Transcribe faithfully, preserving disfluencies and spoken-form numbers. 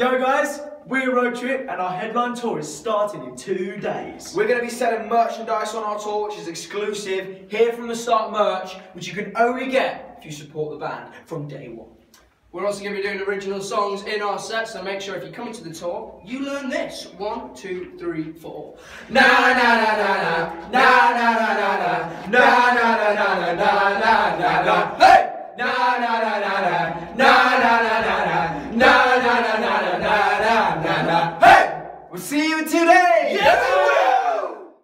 Yo guys, we're Road Trip and our headline tour is starting in two days. We're going to be selling merchandise on our tour, which is exclusive, here from the start merch, which you can only get if you support the band from day one. We're also going to be doing original songs in our set, so make sure if you come into the tour, you learn this. One, two, three, four. Na na na na na, na na na na na, na na na na na na na na. Hey! Na na na na na, na na na na na, na na na na na na na na. Hey! We'll see you in two days.